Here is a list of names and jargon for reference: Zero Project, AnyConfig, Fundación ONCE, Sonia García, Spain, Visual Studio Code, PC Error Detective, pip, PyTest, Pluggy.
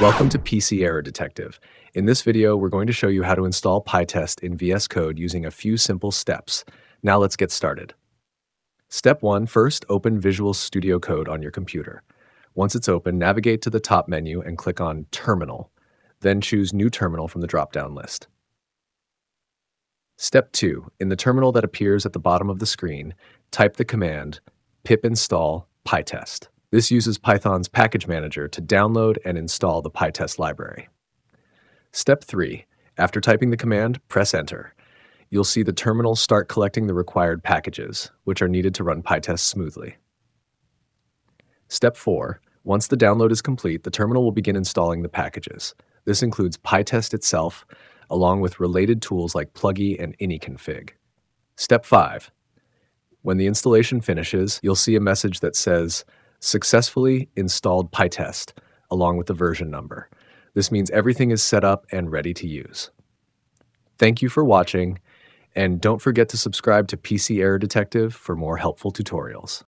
Welcome to PC Error Detective. In this video, we're going to show you how to install PyTest in VS Code using a few simple steps. Now let's get started. Step 1. First, open Visual Studio Code on your computer. Once it's open, navigate to the top menu and click on Terminal. Then choose New Terminal from the drop-down list. Step 2. In the terminal that appears at the bottom of the screen, type the command pip install PyTest. This uses Python's package manager to download and install the PyTest library. Step 3. After typing the command, press Enter. You'll see the terminal start collecting the required packages, which are needed to run PyTest smoothly. Step 4. Once the download is complete, the terminal will begin installing the packages. This includes PyTest itself, along with related tools like Pluggy and AnyConfig. Step 5. When the installation finishes, you'll see a message that says, "Successfully installed PyTest," along with the version number. This means everything is set up and ready to use. Thank you for watching, and don't forget to subscribe to PC Error Detective for more helpful tutorials.